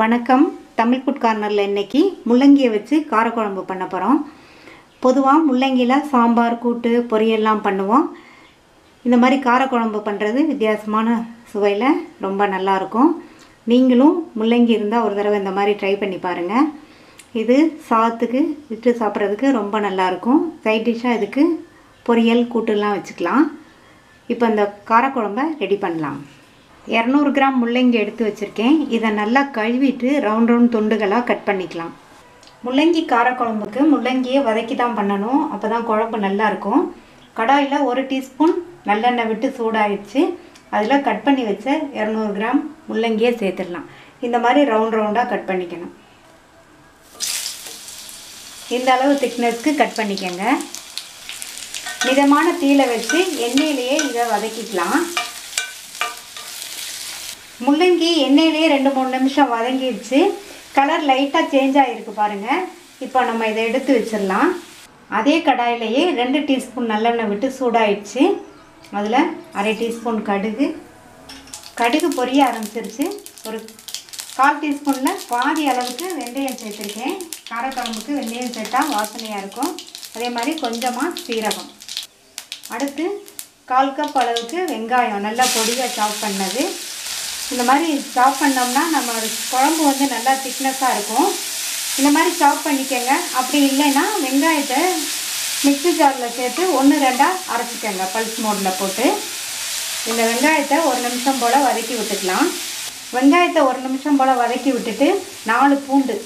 வணக்கம் தமிழ் ஃபுட் கார்னர்ல இன்னைக்கு முள்ளங்கியை வச்சு காரக்குழம்பு பண்ண போறோம். பொதுவா முள்ளங்கியில சாம்பார் கூட்டு பொரியெல்லாம் பண்ணுவோம். இந்த மாதிரி காரக்குழம்பு பண்றது வித்தியாசமான சுவையில ரொம்ப நல்லா இருக்கும். நீங்களும் முள்ளங்கி இருந்தா ஒரு தடவை இந்த மாதிரி ட்ரை பண்ணி பாருங்க. இது சாத்துக்கு விட்டு சாப்பிடுறதுக்கு ரொம்ப நல்லா இருக்கும். சைட் டிஷ்ஷா இதுக்கு பொரியல் கூட்டுலாம் வச்சுக்கலாம். இப்போ இந்த காரக்குழம்பை ரெடி பண்ணலாம். 200 கிராம் முள்ளங்கி எடுத்து வச்சிருக்கேன். இதை நல்லா கழுவிட்டு ரவுண்ட் துண்டுகளாக கட் பண்ணிக்கலாம். முள்ளங்கி காரக்குழம்புக்கு முள்ளங்கியை வதக்கி தான் பண்ணணும், அப்போ தான் குழம்பு நல்லா இருக்கும். கடாயில் 1 டீஸ்பூன் நல்லெண்ணெய் விட்டு சூடாயிடுச்சு. அதில் கட் பண்ணி வச்ச 200 கிராம் முள்ளங்கியை சேர்த்துடலாம். இந்த மாதிரி ரவுண்டாக கட் பண்ணிக்கணும். இந்த அளவு திக்னஸ்க்கு கட் பண்ணிக்கோங்க. மிதமான தீயில வச்சு எண்ணெயிலேயே இதை வதக்கிக்கலாம். முள்ளங்கி எண்ணெயிலேயே 2-3 நிமிஷம் வதங்கிடுச்சு. கலர் லைட்டாக சேஞ்ச் ஆகிருக்கு பாருங்கள். இப்போ நம்ம இதை எடுத்து வச்சிடலாம். அதே கடாயிலேயே 2 டீஸ்பூன் நல்லெண்ணெய் விட்டு சூடாயிடுச்சு. அதில் 1/2 டீஸ்பூன் கடுகு பொரிய ஆரம்பிச்சிருச்சு. ஒரு 1/4 டீஸ்பூனில் பாதி அளவுக்கு வெந்தயம் சேர்த்துருக்கேன். காரக்குழம்புக்கு வெந்தயம் சேர்த்தா வாசனையாக இருக்கும். அதே மாதிரி கொஞ்சமாக சீரகம். அடுத்து 1/4 கப் அளவுக்கு வெங்காயம் நல்லா பொடியாக சாப் பண்ணது. இந்த மாதிரி சாப் பண்ணோம்னா நம்ம குழம்பு வந்து நல்லா திக்னஸாக இருக்கும். இந்த மாதிரி சாப் பண்ணிக்கோங்க. அப்படி இல்லைன்னா வெங்காயத்தை மிக்ஸி ஜாரில் சேர்த்து 1-2 அரைச்சிக்கோங்க. பல்ஸ் மோடில் போட்டு இந்த வெங்காயத்தை 1 நிமிஷம் போல் வதக்கி விட்டுக்கலாம். வெங்காயத்தை 1 நிமிஷம் போல் வதக்கி விட்டுட்டு 4 பூண்டு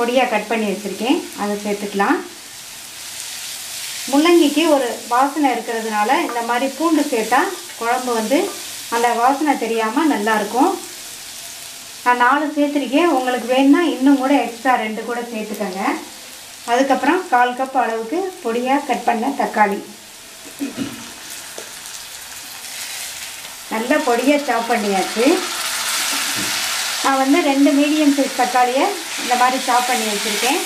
பொடியாக கட் பண்ணி வச்சுருக்கேன், அதை சேர்த்துக்கலாம். முள்ளங்கிக்கு ஒரு வாசனை இருக்கிறதுனால இந்த மாதிரி பூண்டு சேர்த்தா குழம்பு வந்து அந்த வாசனை தெரியாமல் நல்லாயிருக்கும். நான் 4 சேர்த்துருக்கேன். உங்களுக்கு வேணுன்னா இன்னும் கூட எக்ஸ்ட்ரா 2 கூட சேர்த்துக்கோங்க. அதுக்கப்புறம் 1/4 கப் அளவுக்கு பொடியாக கட் பண்ண தக்காளி நல்லா பொடியாக சாப் பண்ணியாச்சு. நான் வந்து 2 மீடியம் சைஸ் தக்காளியை இந்த மாதிரி சாப் பண்ணி வச்சுருக்கேன்.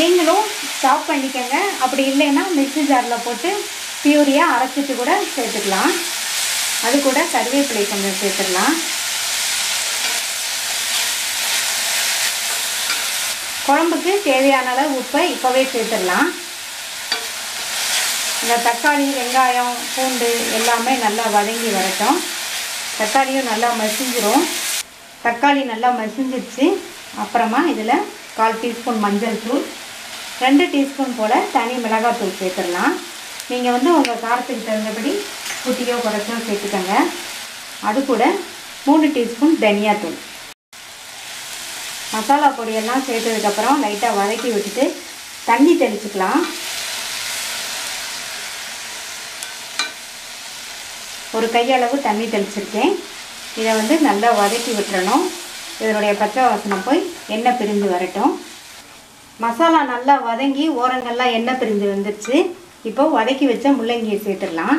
நீங்களும் சாப் பண்ணிக்கோங்க. அப்படி இல்லைன்னா மிக்ஸி ஜாரில் போட்டு பியூரியாக அரைச்சிட்டு கூட சேர்த்துக்கலாம். அது கூட கருவேப்பிலை கொஞ்சம் சேர்த்துடலாம். குழம்புக்கு தேவையான அளவு உப்பை இப்போவே சேர்த்துடலாம். இந்த தக்காளி வெங்காயம் பூண்டு எல்லாமே நல்லா வதங்கி வரட்டும். தக்காளியும் நல்லா மசிஞ்சிரும். தக்காளி நல்லா மசிஞ்சிடுச்சு. அப்புறமா இதில் 1/4 டீஸ்பூன் மஞ்சள் தூள், 2 டீஸ்பூன் போல் தனி மிளகாத்தூள் சேர்த்துடலாம். நீங்கள் வந்து உங்கள் காரத்துக்கு தகுந்தபடி குட்டியோ குறைச்சோ சேர்த்துக்கோங்க. அது கூட 3 டீஸ்பூன் தனியாத்தூள். மசாலா பொடியெல்லாம் சேர்த்ததுக்கப்புறம் லைட்டாக வதக்கி விட்டுட்டு தண்ணி தெளிச்சுக்கலாம். ஒரு கையளவு தண்ணி தெளிச்சிருக்கேன். இதை வந்து நல்லா வதக்கி விட்டுறணும். இதனுடைய பச்சை வாசனை போய் எண்ணெய் பிரிஞ்சு வரட்டும். மசாலா நல்லா வதங்கி ஓரங்கள்லாம் எண்ணெய் பிரிஞ்சு வந்துடுச்சு. இப்போது வதக்கி வச்ச முள்ளங்கியை சேர்த்துடலாம்.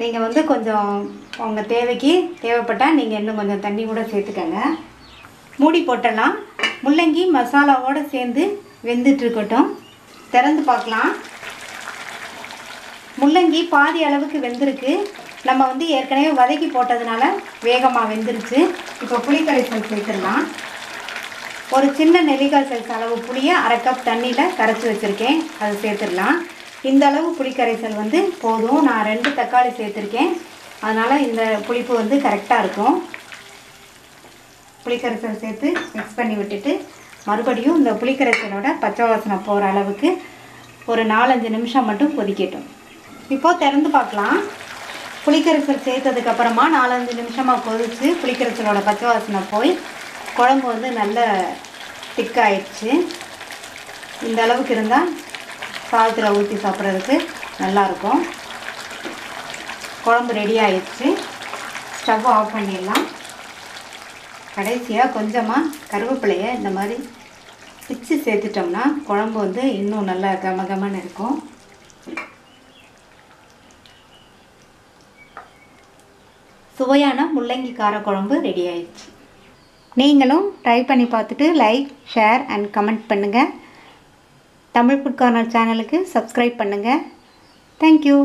நீங்கள் வந்து கொஞ்சம் உங்கள் தேவைப்பட்டால் நீங்கள் இன்னும் கொஞ்சம் தண்ணி கூட சேர்த்துக்கங்க. மூடி போட்டலாம். முள்ளங்கி மசாலாவோடு சேர்ந்து வெந்துட்டுருக்கட்டும். திறந்து பார்க்கலாம். முள்ளங்கி பாதி அளவுக்கு வெந்திருக்கு. நம்ம வந்து ஏற்கனவே வதக்கி போட்டதுனால வேகமாக வெந்துருச்சு. இப்போ புளிக்கரைசல் சேர்த்துடலாம். ஒரு சின்ன நெல்லிக்காய் சைஸ் அளவு புளியை 1/2 கப் தண்ணியில் கரைச்சி வச்சுருக்கேன், அதை சேர்த்துடலாம். இந்த அளவு புளிக்கரைசல் வந்து போதும். நான் 2 தக்காளி சேர்த்துருக்கேன், அதனால் இந்த புளிப்பு வந்து கரெக்டாக இருக்கும். புளிக்கரைசல் சேர்த்து மிக்ஸ் பண்ணி விட்டுட்டு மறுபடியும் இந்த புளிக்கரைசலோட பச்சை வாசனை போகிற அளவுக்கு ஒரு 4-5 நிமிஷம் மட்டும் கொதிக்கட்டும். இப்போது திறந்து பார்க்கலாம். புளிக்கரைசல் சேர்த்ததுக்கப்புறமா 4-5 நிமிஷமாக கொதித்து புளிக்கரைசலோட பச்சை வாசனை போய் குழம்பு வந்து நல்ல திக்காயிடுச்சு. இந்த அளவுக்கு இருந்தால் சாதத்தில் ஊற்றி சாப்பிட்றதுக்கு நல்லாயிருக்கும். குழம்பு ரெடி ஆகிடுச்சு. ஸ்டவ் ஆஃப் பண்ணிடலாம். கடைசியாக கொஞ்சமாக கருவேப்பிலையை இந்த மாதிரி இட்லி சேர்த்துட்டோம்னா குழம்பு வந்து இன்னும் நல்லா கமகமன்னு இருக்கும். சுவையான முள்ளங்கி கார குழம்பு ரெடி ஆயிடுச்சு. நீங்களும் ட்ரை பண்ணி பார்த்துட்டு லைக், ஷேர் அண்ட் கமெண்ட் பண்ணுங்கள். தமிழ் ஃபுட் கார்னர் சேனலுக்கு சப்ஸ்கிரைப் பண்ணுங்கள். தேங்க்யூ.